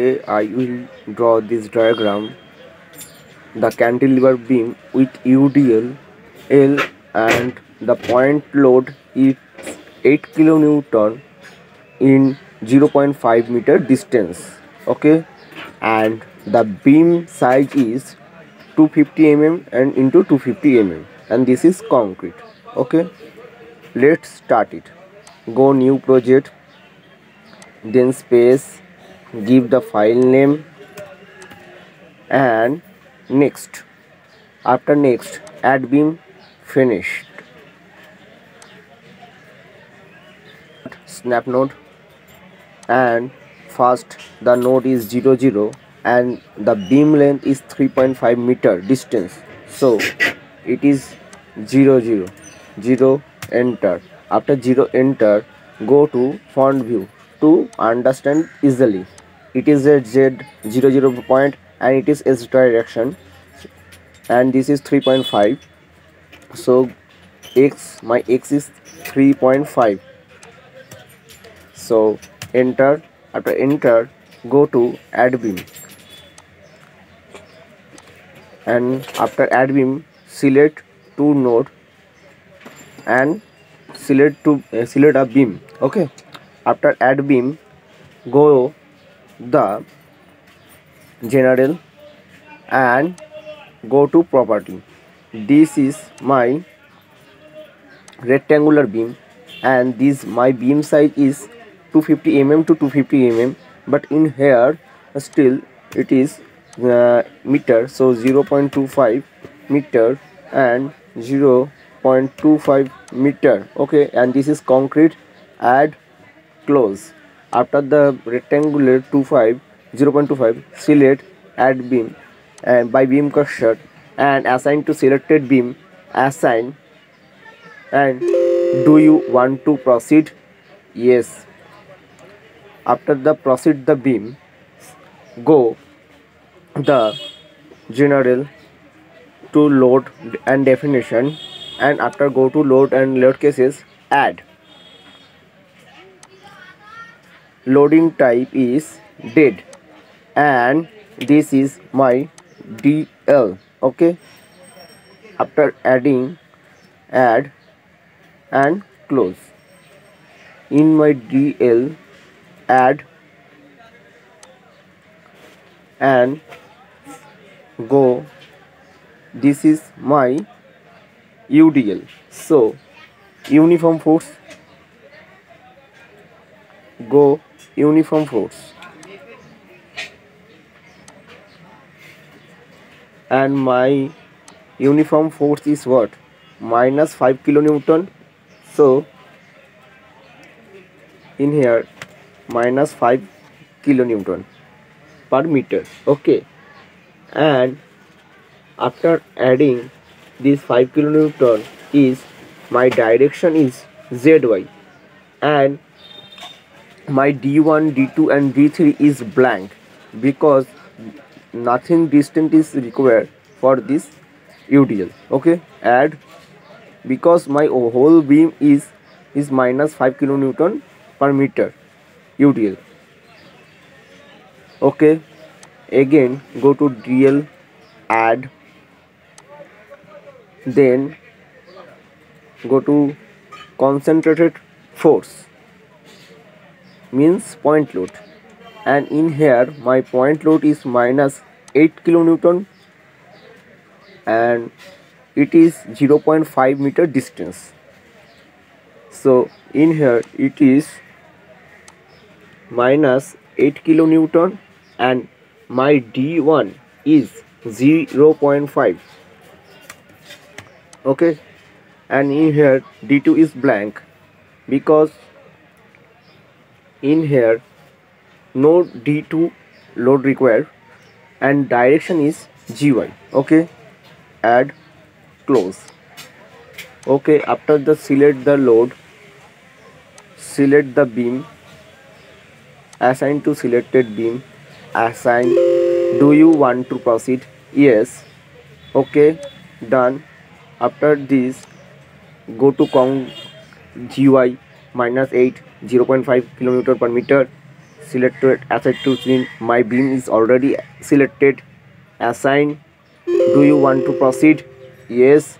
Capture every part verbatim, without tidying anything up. I will draw this diagram. The cantilever beam with U D L, L and the point load is eight kilonewton in zero point five meter distance. Okay, and the beam size is two hundred fifty millimeters and into two hundred fifty millimeters, and this is concrete. Okay, let's start it. Go new project, then space, give the file name and next. After next, add beam, finished. Snap node, and first the node is zero zero and the beam length is three point five meter distance, so it is zero zero zero. Enter. After zero enter, go to font view to understand easily. It is a Z zero zero point and it is S direction, and this is three point five, so X, my X is three point five. So enter. After enter, go to add beam, and after add beam, select two node and select to uh, select a beam. Okay, after add beam, go the general and go to property. This is my rectangular beam, and this my beam size is two hundred fifty millimeters to two hundred fifty millimeters, but in here still it is uh, meter, so zero point two five meter and zero point two five meter. Okay, and this is concrete. Add, close. After the rectangular zero point two five, select add beam and by beam cursor and assign to selected beam, assign, and do you want to proceed? Yes. After the proceed the beam, go the general to load and definition, and after go to load and load cases, add. Loading type is dead, and this is my D L. Okay, after adding, add and close. In my D L, add and go. This is my U D L, so uniform force, go uniform force, and my uniform force is what? Minus five kilonewton, so in here minus five kilonewton per meter. Okay, and after adding this five kilonewton is my direction is Z Y, and my D one, D two and D three is blank because nothing distant is required for this U D L. Okay, add, because my whole beam is is minus five kilonewton per meter U D L. Okay, again go to D L, add, then go to concentrated force, means point load, and in here my point load is minus eight kilonewton and it is zero point five meter distance, so in here it is minus eight kilonewton and my D one is zero point five. Okay, and in here D two is blank because in here no D two load required and direction is G Y. Okay, add, close. Okay, after the select the load, select the beam, assign to selected beam, assign, do you want to proceed? Yes. Okay, done. After this, go to con G Y minus eight, zero point five kilometer per meter, selected asset to screen. My beam is already selected. Assign. Do you want to proceed? Yes.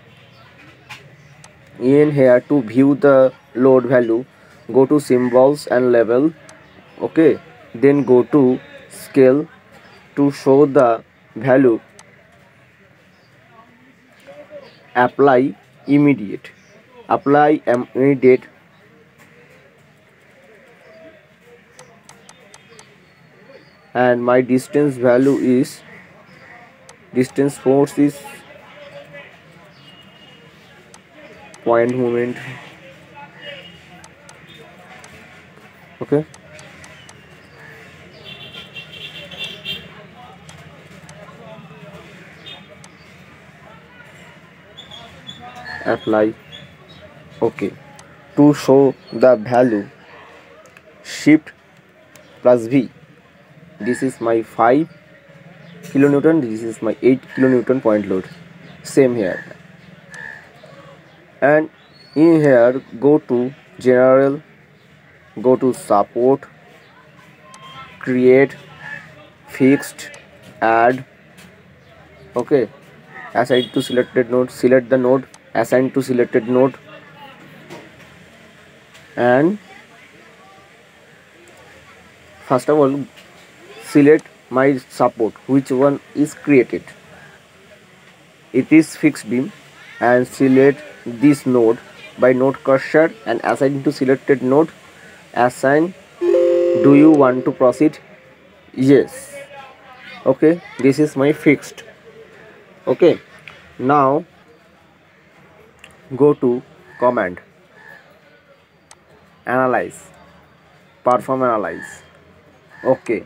In here to view the load value, go to symbols and level. Okay, then go to scale to show the value. Apply immediate. Apply immediate. And my distance value is distance force is point moment. Okay. Apply. Okay, to show the value, shift plus V. This is my five kilonewton, this is my eight kilonewton point load, same here. And in here go to general, go to support, create, fixed, add. Okay, assign to selected node, select the node, assign to selected node, and first of all select my support which one is created. It is fixed beam, and select this node by node cursor and assign to selected node. Assign. Do you want to proceed? Yes. Okay, this is my fixed. Okay, now go to command, analyze, perform analyze. Okay,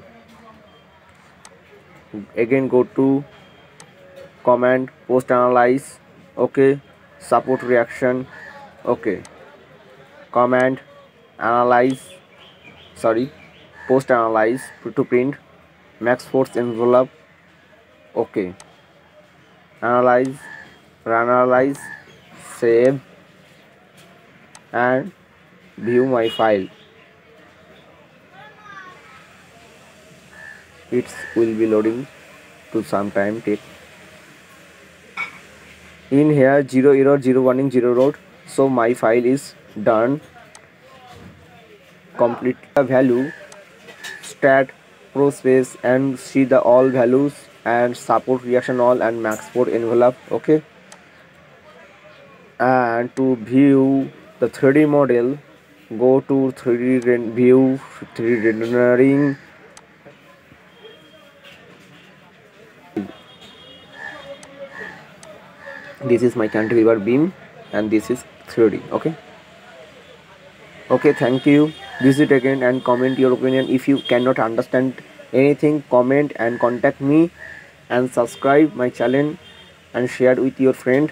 again go to command, post analyze. Okay, support reaction. Okay, command, analyze, sorry, post analyze to print max force envelope. Okay, analyze, run analyze, save, and view my file. It will be loading to some time take. In here zero error, zero warning, zero load. So my file is done. Complete the value, stat, process, and see the all values and support reaction all and max force envelope. Okay. And to view the three D model, go to three D view, three D rendering. This is my cantilever beam and this is three D. Okay, okay, thank you. Visit again and comment your opinion. If you cannot understand anything, comment and contact me, and subscribe my channel and share with your friend.